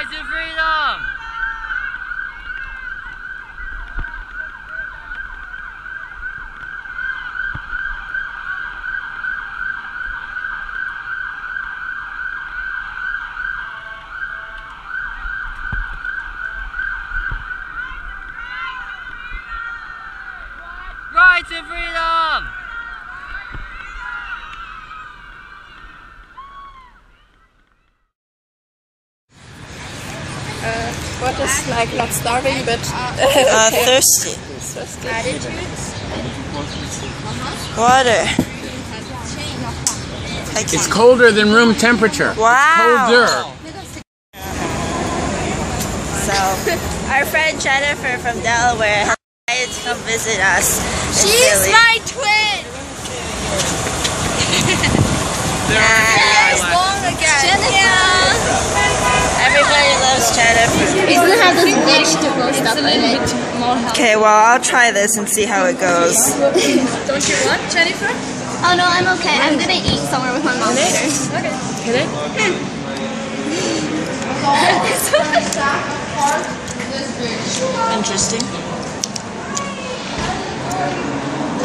Ride 2 Freedom! Ride 2 Freedom! What is like not starving but thirsty. Attitude. Water. It's colder than room temperature. Wow. It's colder. So our friend Jennifer from Delaware decided to come visit us. She's my twin. Okay, well, I'll try this and see how it goes. Don't you want, Jennifer? Oh no, I'm okay. I'm gonna eat somewhere with my mom later. Okay. Can I? Interesting.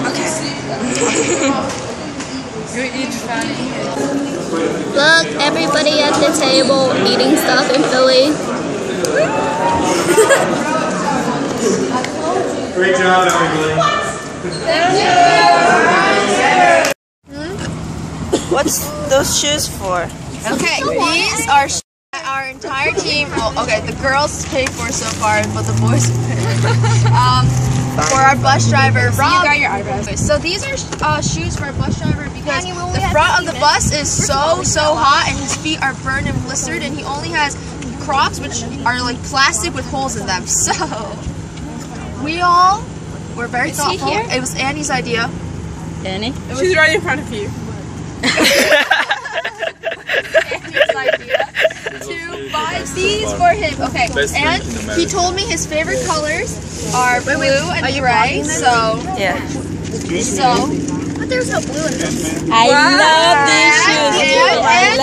Okay. Look, everybody at the table eating stuff in Philly. Great job, everybody. What's those shoes for? Okay, these are shoes that our entire team, the girls pay for so far, but the boys pay for our bus driver, Rob. You got your eyebrows. So these are shoes for our bus driver because the front of the bus is so hot and his feet are burned and blistered and he only has Crocs, which are like plastic with holes in them. So we all were very thoughtful. It was Annie's idea. Annie? She's right in front of you. Annie's idea to buy these for him. Okay, and he told me his favorite colors are blue and gray. So yeah. But there's no blue in this. I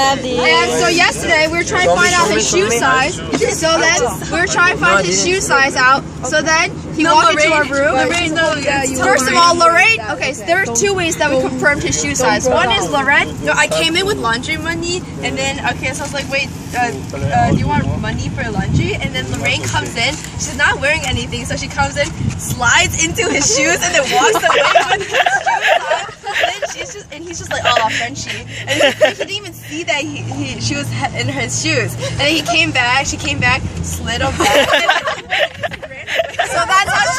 love these shoes. And so yesterday we were trying to find out his shoe size. So then we were trying to find his shoe size out. So then he walked into our room. First of all, Lorraine. Okay, so there are two ways that we confirmed his shoe size. One is Lorraine. No, I came in with laundry money, and then so I was like, wait, do you want money for laundry? And then Lorraine comes in. She's not wearing anything, so she comes in, slides into his shoes, and then walks away with his shoes on. And he's just like, oh, Frenchie. And he didn't even see that she was in her shoes. And then he came back. She came back, slid up. So that's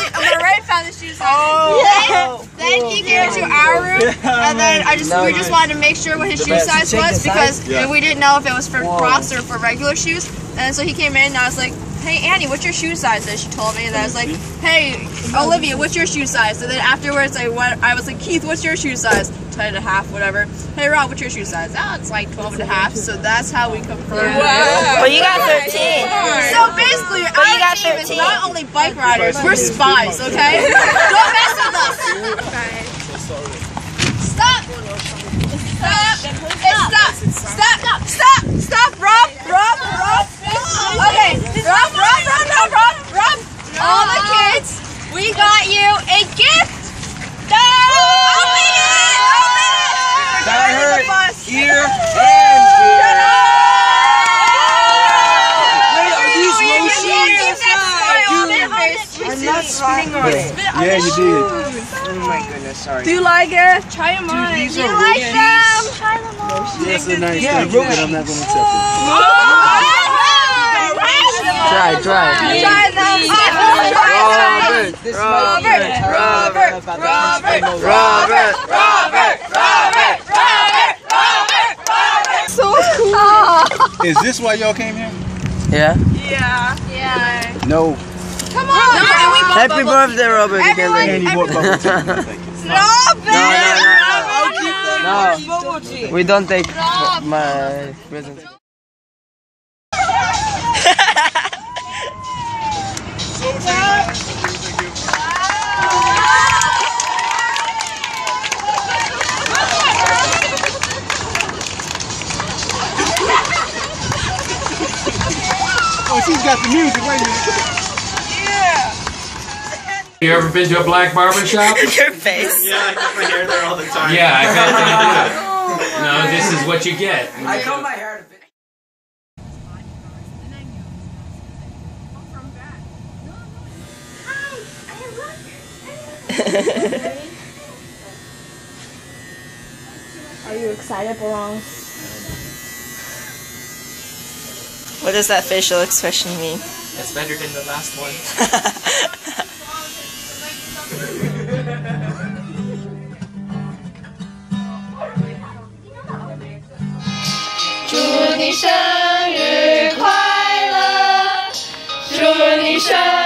how Lorraine found the shoes. Then he came to our room, and then we just wanted to make sure what his shoe size was because we didn't know if it was for Crocs or for regular shoes. And so he came in, and I was like, hey Annie, what's your shoe size? And she told me, and I was like, hey Olivia, what's your shoe size? And then afterwards, I was like, Keith, what's your shoe size? 10.5, whatever. Hey Rob, what's your shoe size? Oh, it's like 12.5. So that's how we confirmed. Wow. But you got 13. So basically, our team is not only bike riders, we're spies. Okay? Don't mess with us. Stop! Stop! Stop! Stop! Stop! Stop! Rob! Rob! Rob! Okay, Rob! All the kids, we got you a gift. No! Open it! Open it! That hurt here and here. Wait, are these low shoes? I'm not spitting on it. Yeah, you did. Oh my goodness, sorry. Do you like it? Try them on. Do you like them? Try them on. Yes, they're nice. Yeah, I'm not going to accept it. Try them. Robert. So cool. Is this why y'all came here? Yeah. Yeah. No. Come on. Happy birthday, Robert. Stop it. No. We don't take my presents. Oh, she's got the music. Wait a minute. Yeah. You ever been to a black barber shop? Your face. Yeah, I cut my hair there all the time. Yeah, I bet they do. No, this is what you get. I cut my hair to Are you excited, Belong? What does that facial expression mean? It's better than the last one.祝你生日快乐，祝你生